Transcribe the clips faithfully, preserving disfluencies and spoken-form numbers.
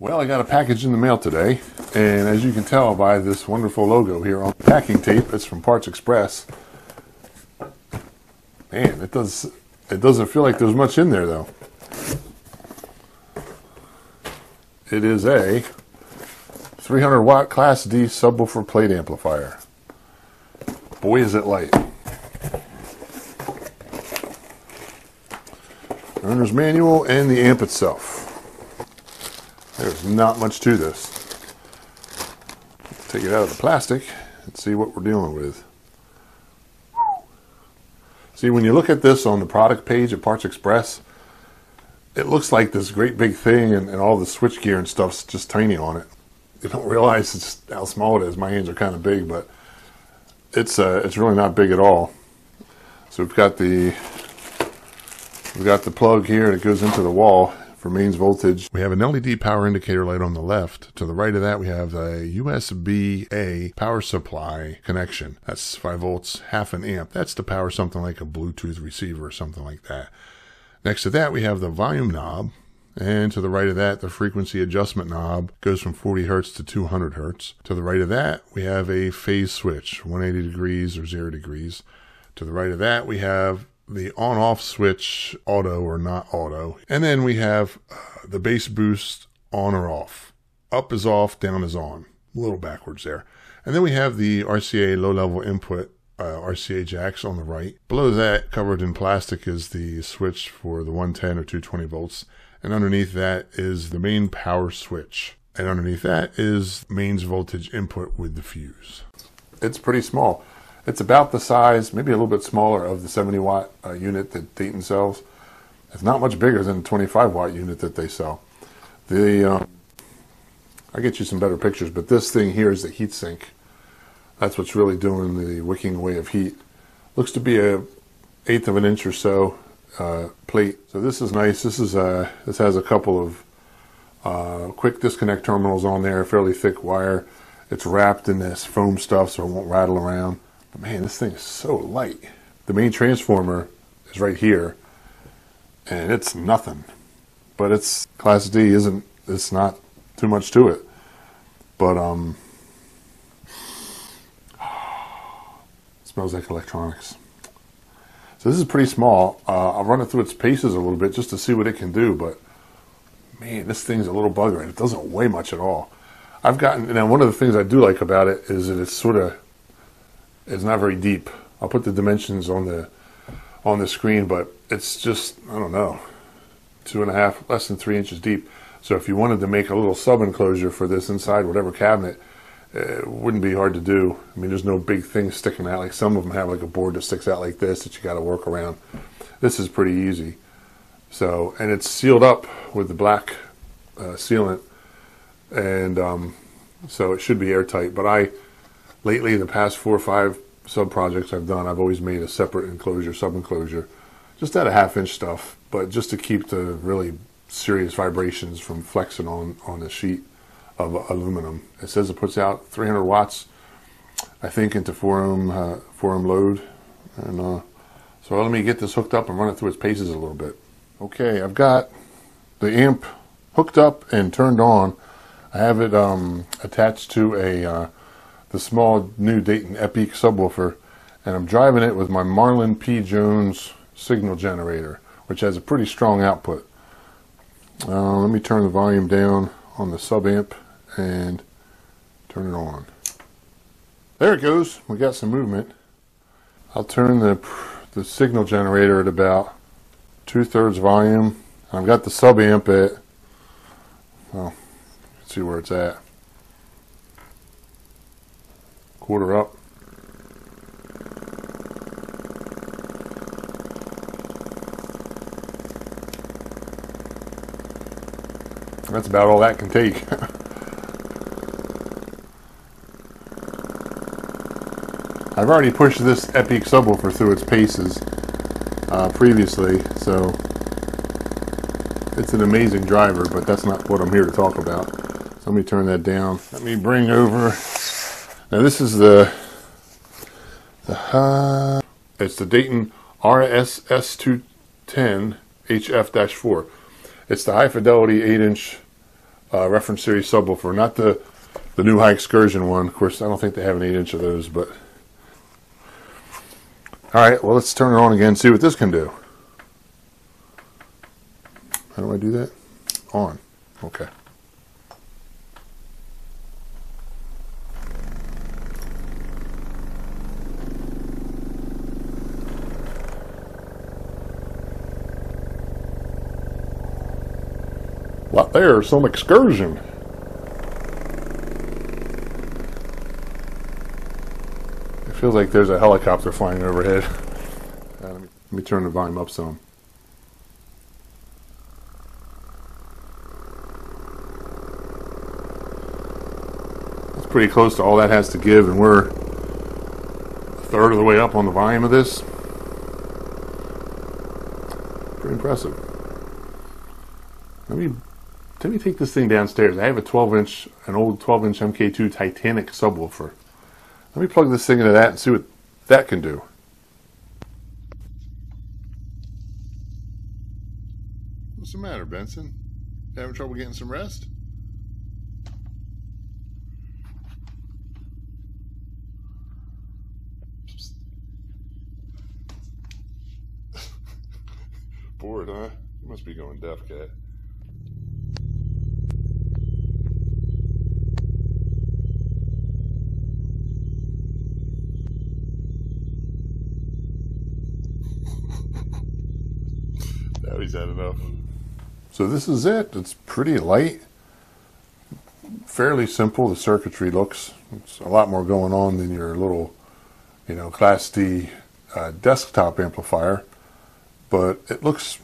Well, I got a package in the mail today, and as you can tell by this wonderful logo here on the packing tape, it's from Parts Express. Man, it does it doesn't feel like there's much in there though. It is a three hundred watt Class D subwoofer plate amplifier. Boy, is it light. Owner's manual and the amp itself. There's not much to this. Take it out of the plastic and see what we're dealing with. See, when you look at this on the product page at Parts Express, it looks like this great big thing and, and all the switch gear and stuff's just tiny on it. You don't realize it's how small it is. My hands are kind of big, but it's uh, it's really not big at all. So we've got the we've got the plug here that goes into the wall for mains voltage. We have an L E D power indicator light on the left. To the right of that, we have a U S B A power supply connection. That's five volts, half an amp. That's to power something like a Bluetooth receiver or something like that. Next to that, we have the volume knob. And to the right of that, the frequency adjustment knob goes from forty hertz to two hundred hertz. To the right of that, we have a phase switch, one hundred eighty degrees or zero degrees. To the right of that, we have the on-off switch, auto or not auto. And then we have uh, the bass boost on or off. Up is off, down is on. A little backwards there. And then we have the R C A low-level input, uh, R C A jacks on the right. Below that, covered in plastic, is the switch for the one ten or two twenty volts. And underneath that is the main power switch. And underneath that is mains voltage input with the fuse. It's pretty small. It's about the size, maybe a little bit smaller, of the seventy watt uh, unit that Dayton sells. It's not much bigger than the twenty-five watt unit that they sell. The uh, I'll get you some better pictures, but this thing here is the heat sink. That's what's really doing the wicking away of heat. Looks to be a eighth of an inch or so uh, plate. So this is nice. This is a this has a couple of uh, quick disconnect terminals on there. Fairly thick wire. It's wrapped in this foam stuff, so it won't rattle around. But man, this thing is so light. The main transformer is right here, and it's nothing. But it's Class D, isn't it's not too much to it. But um, it smells like electronics. So this is pretty small. Uh, I'll run it through its paces a little bit just to see what it can do. But man, this thing's a little bugger, and it doesn't weigh much at all. I've gotten now. One of the things I do like about it is that it's sort of it's not very deep. I'll put the dimensions on the on the screen, but it's just, I don't know, two and a half, less than three inches deep. So if you wanted to make a little sub-enclosure for this inside whatever cabinet, it wouldn't be hard to do. I mean, there's no big thing sticking out. Like some of them have like a board that sticks out like this that you got to work around. This is pretty easy. So, and it's sealed up with the black uh, sealant, and um, so it should be airtight. But I Lately, the past four or five sub-projects I've done, I've always made a separate enclosure, sub-enclosure, just out of half-inch stuff, but just to keep the really serious vibrations from flexing on, on the sheet of aluminum. It says it puts out three hundred watts, I think, into four ohm, uh, four ohm load. And uh, so let me get this hooked up and run it through its paces a little bit. Okay, I've got the amp hooked up and turned on. I have it um, attached to a... Uh, the small new Dayton Epic subwoofer, and I'm driving it with my Marlin P. Jones signal generator, which has a pretty strong output. Uh, let me turn the volume down on the sub amp and turn it on. There it goes. We got some movement. I'll turn the, the signal generator at about two-thirds volume. I've got the sub amp at, well, let's see where it's at. Quarter up. That's about all that can take. I've already pushed this Epic subwoofer through its paces uh, previously, so it's an amazing driver, but that's not what I'm here to talk about. So let me turn that down. Let me bring over. Now this is the, the uh, it's the Dayton R S S two ten H F four. It's the high fidelity eight inch uh, reference series subwoofer, not the the new high excursion one. Of course, I don't think they have an eight inch of those, but all right. Well, let's turn it on again and see what this can do. How do I do that? On. Okay. Well, there's some excursion. It feels like there's a helicopter flying overhead. Uh, let me, let me turn the volume up some. That's pretty close to all that has to give, and we're a third of the way up on the volume of this. Pretty impressive. Let me... Let me take this thing downstairs. I have a twelve inch, an old twelve inch M K two Titanic subwoofer. Let me plug this thing into that and see what that can do. What's the matter, Benson? You having trouble getting some rest? Bored, huh? You must be going deaf, cat. He's had enough. So this is it. It's pretty light, fairly simple. The circuitry looks, it's a lot more going on than your little, you know, Class D uh, desktop amplifier, but it looks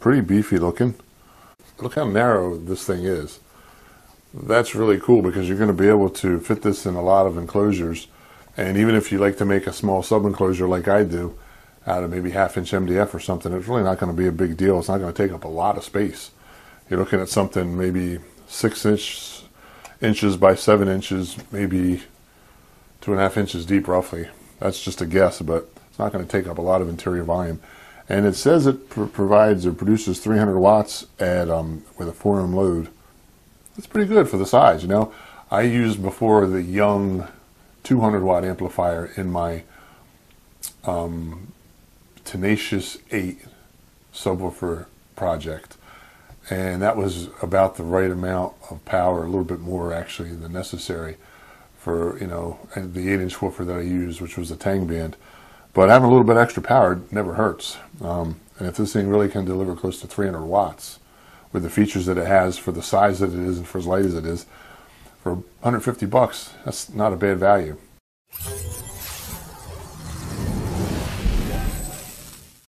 pretty beefy looking. Look how narrow this thing is. That's really cool because you're going to be able to fit this in a lot of enclosures, and even if you like to make a small sub enclosure like I do, out of maybe half inch M D F or something, it's really not going to be a big deal. It's not going to take up a lot of space. You're looking at something maybe six inch, inches by seven inches, maybe two and a half inches deep roughly. That's just a guess, but it's not going to take up a lot of interior volume. And it says it pr provides or produces three hundred watts at um, with a four ohm load. That's pretty good for the size, you know. I used before the young two hundred watt amplifier in my um, Tenacious eight subwoofer project, and that was about the right amount of power, a little bit more actually than necessary for, you know, the eight inch woofer that I used, which was the Tang Band. But having a little bit extra power never hurts, um, and if this thing really can deliver close to three hundred watts with the features that it has for the size that it is and for as light as it is, for one hundred fifty bucks, that's not a bad value.